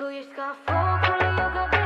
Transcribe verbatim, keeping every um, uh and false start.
Tu ești ca focul, eu ca